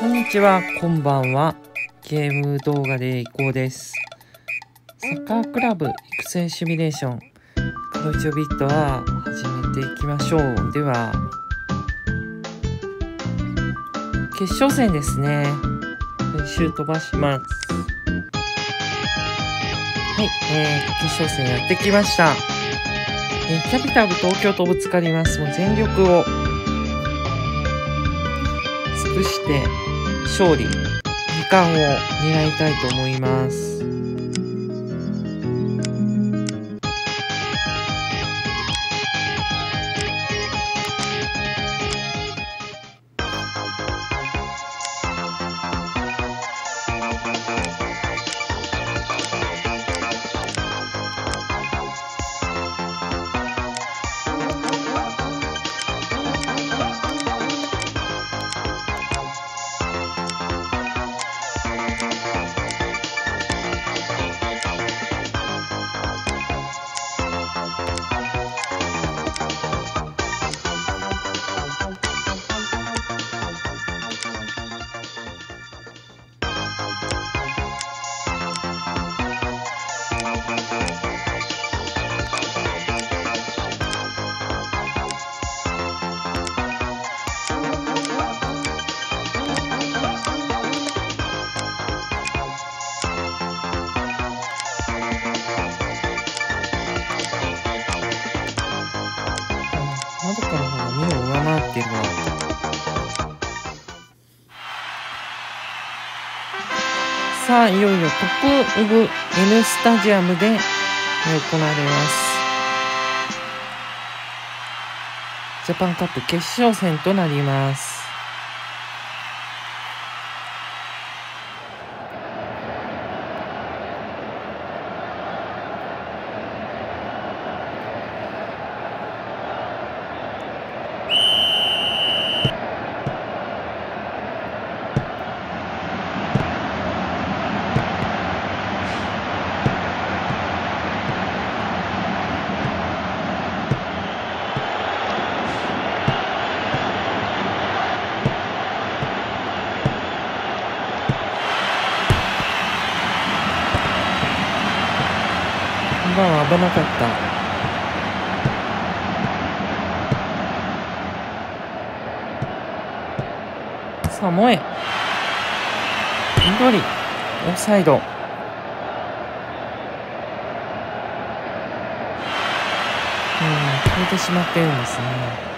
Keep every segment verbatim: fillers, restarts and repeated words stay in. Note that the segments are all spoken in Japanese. こんにちは、こんばんは。ゲーム動画でいこうです。サッカークラブ育成シミュレーションカウチョビットは始めていきましょう。では決勝戦ですね。練習飛ばします。はい、えー、決勝戦やってきました。えー、キャピタル東京とぶつかります。もう全力を尽くして勝利に冠を狙いたいと思います。さあ、いよいよトップオブ N スタジアムで行われますジャパンカップ決勝戦となります。まあ危なかった。さあ萌え緑オフサイド。うん、超えてしまっているんですね。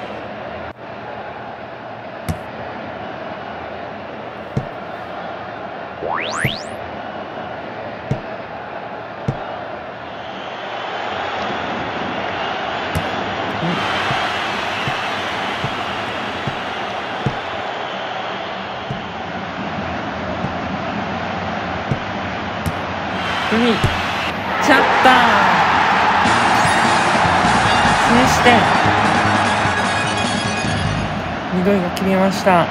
チャッター先して緑が決めました。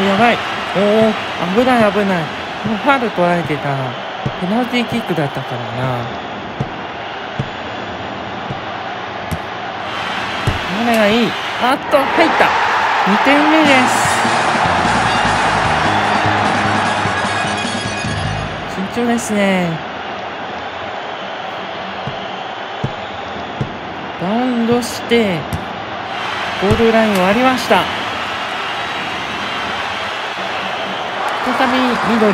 危ない危ない。もうファウル取られてたらペナルティーキックだったからな。これがいい。あっと入った。にてんめです。慎重ですね。バウンドしてゴールラインを割りました。再び緑。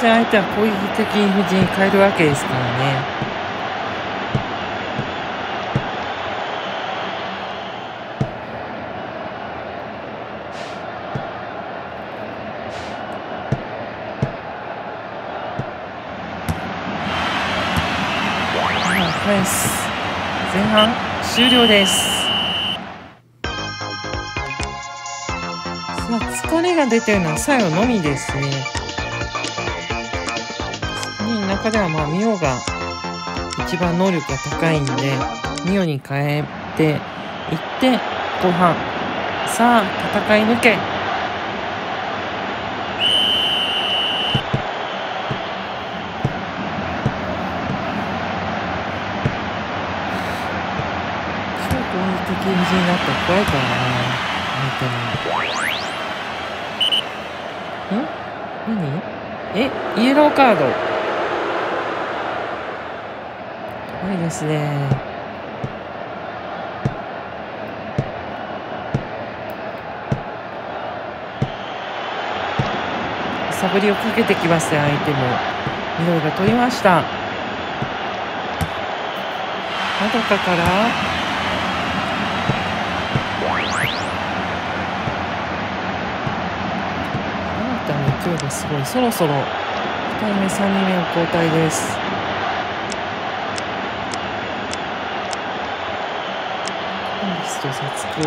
然相手は攻撃的布陣に変えるわけですからね。前半終了です。さあ疲れが出てるのは最後のみですね。さんにんの中ではまあミオが一番能力が高いんでミオに変えていって後半さあ戦い抜けになったら怖いからな相手も。ん？何？え？イエローカード怖いですね。揺さぶりをかけてきましたよ相手も。ミロが取りました。まどかから勢いがすごい。そろそろふたりめさんにんめの交代です。アンビスとサツキを使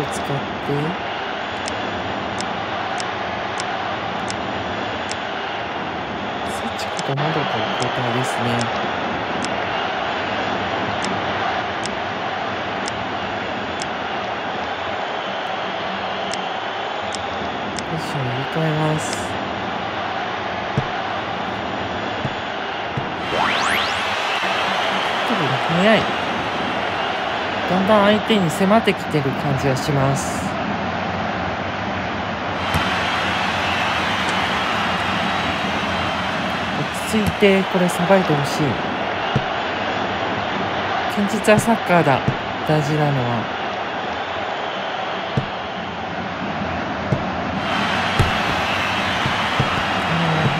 ってサチコとマドカの交代ですね。ポジションを入れ替えます。早い。だんだん相手に迫ってきてる感じがします。落ち着いてこれさばいてほしい。堅実はサッカーだ。大事なのは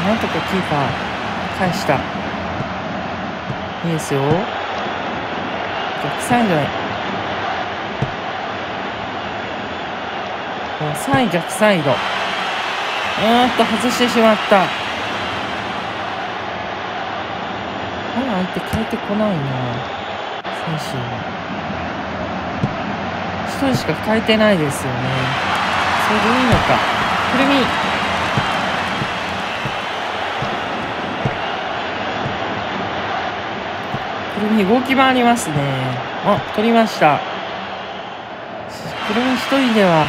なんとかキーパー返した。いいですよ。逆サイドへ。さんい逆サイド。うーんと外してしまった。まだ相手変えてこないな。選手は。一人しか変えてないですよね。それでいいのか。くるみ。動き回りますね。あ、取りました。くるみ一人では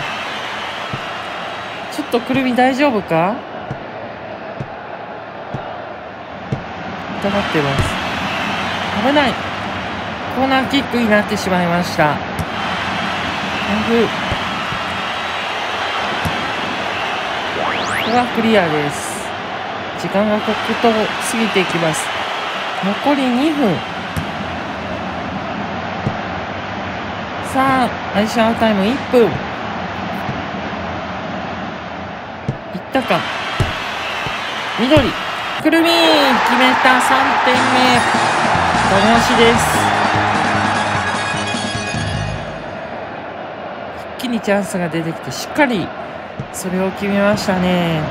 ちょっとくるみ大丈夫か疑ってます。危ない。コーナーキックになってしまいました。これはクリアです。時間が刻々と過ぎていきます。残りにふん。さあ、アディショナルタイムいっぷん。いったか。緑、くるみ、決めたさんてんめ。ダメ押しです。一気にチャンスが出てきて、しっかりそれを決めましたね。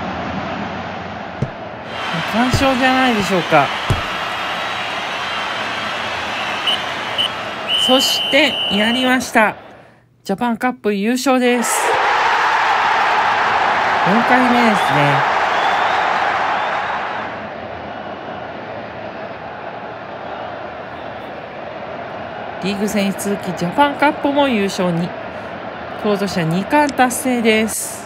完勝じゃないでしょうか。そしてやりました。ジャパンカップ優勝です。よんかいめですね。リーグ戦に続きジャパンカップも優勝に。黒としてはにかん達成です。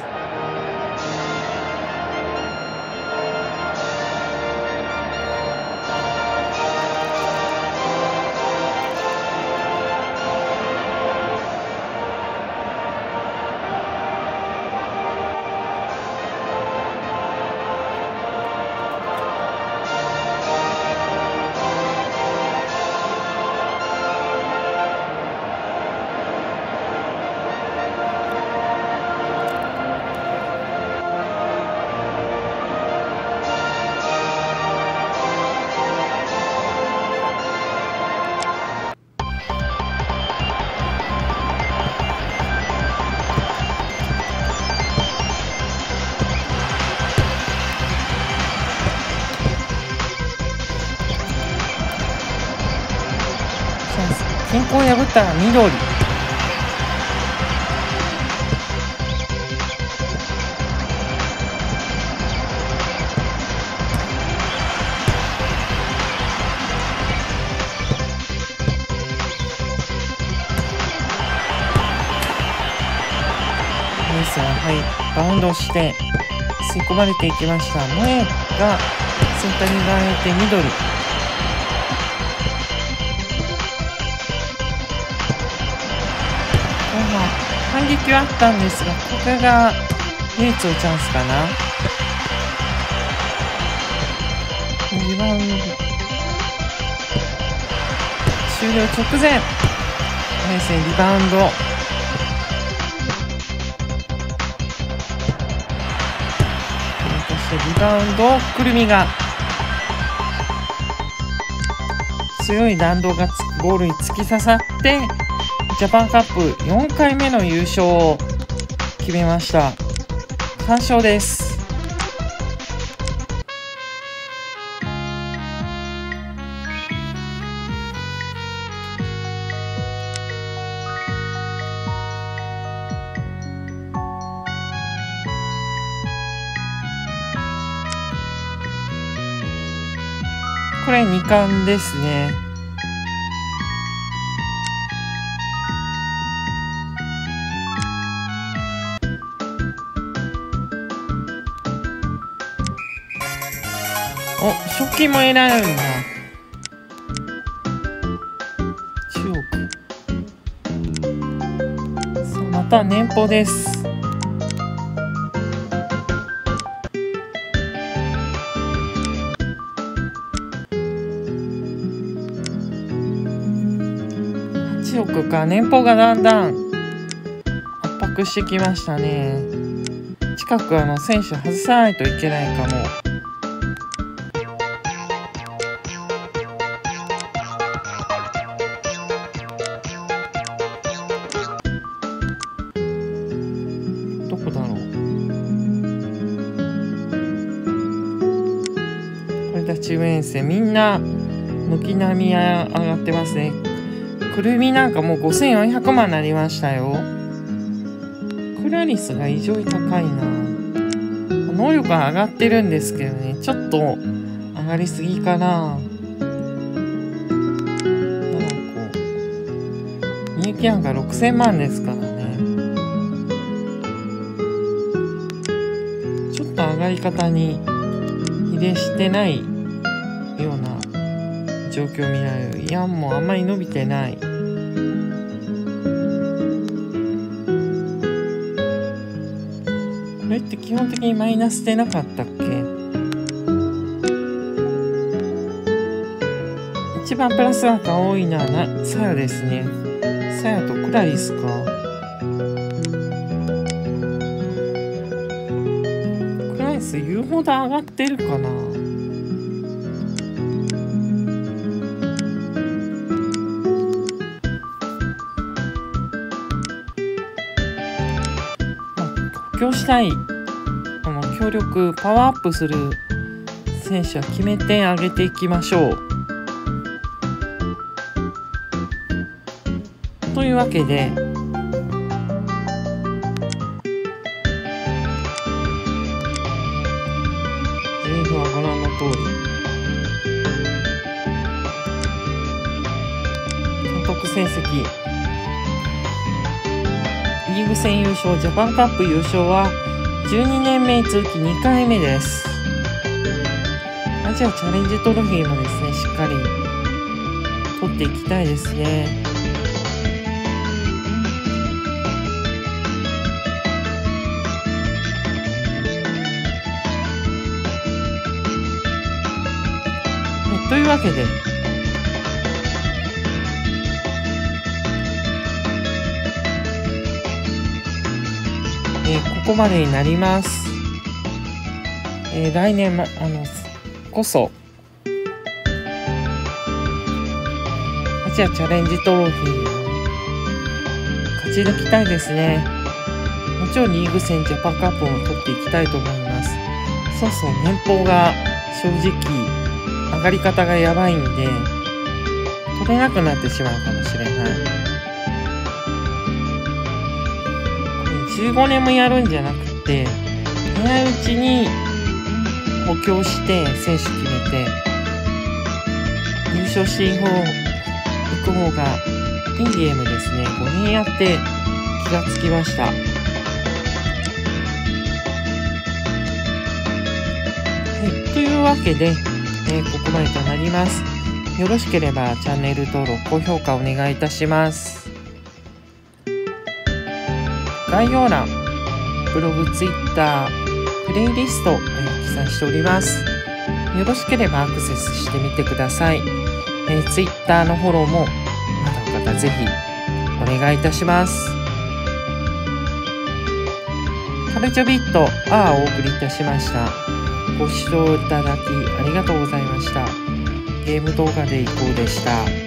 均衡を破ったら緑。はい、バウンドして吸い込まれていきました。萌が先端に側へ行って緑。反撃はあったんですが、ここが唯一のチャンスかな。リバウンド終了直前、平成リバウンドそしてリバウンドをくるみが強い弾道がゴールに突き刺さってジャパンカップよんかいめの優勝を決めました。完勝です。これに冠ですね。お、食器も選ぶんだ。中国。また年俸です。はちおくか、年俸がだんだん圧迫してきましたね。近くあの選手外さないといけないかも。みんな軒並み上がってますね。くるみなんかもうごせんよんひゃくまんになりましたよ。クラリスが異常に高いな。能力は上がってるんですけどね、ちょっと上がりすぎかな。みゆきなんかろくせんまんですからね、ちょっと上がり方に比例してないような状況見られる。いや、もうあんまり伸びてない。これって基本的にマイナスでなかったっけ。一番プラスなんか多いのはなサヤですね。サヤとクラリスか。クラリス言うほど上がってるかな。補強したい、あの協力パワーアップする選手は決めてあげていきましょう。というわけで前半はご覧の通り、監督成績リーグ戦優勝、ジャパンカップ優勝はじゅうにねんめに続きにかいめです。アジアチャレンジトロフィーもですね、しっかり取っていきたいですね。というわけでここまでになります。えー、来年、ま、あのこそアジアチャレンジトロフィー勝ち抜きたいですね。もちろんリーグ戦ジャパンカップも取っていきたいと思います。そうそう、年俸が正直上がり方がやばいんで、取れなくなってしまうかもしれない。じゅうごねんもやるんじゃなくて、早いうちに補強して選手決めて優勝していく方がいいゲームですね。ごねんやって気がつきました。はい、というわけで、えー、ここまでとなります。よろしければチャンネル登録、高評価お願いいたします。概要欄、ブログ、ツイッター、プレイリスト、記載しております。よろしければアクセスしてみてください。えー、ツイッターのフォローも、まだの方ぜひお願いいたします。カルチョビット、あーお送りいたしました。ご視聴いただきありがとうございました。ゲーム動画でいこうでした。